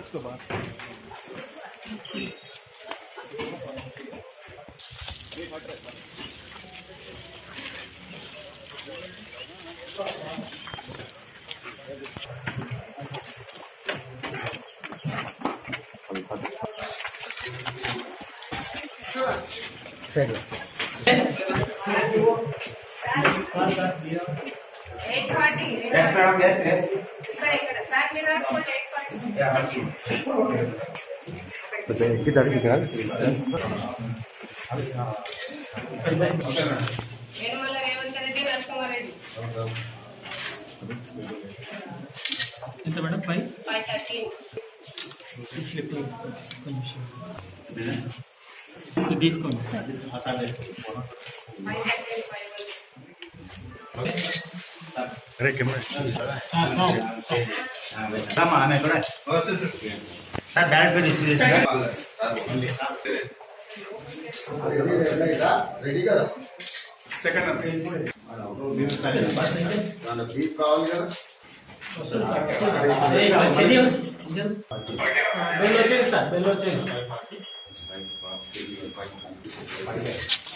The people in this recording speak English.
उसके बाद Yes, madam. Yes. Sir, direct with this. Ready? Second. Call.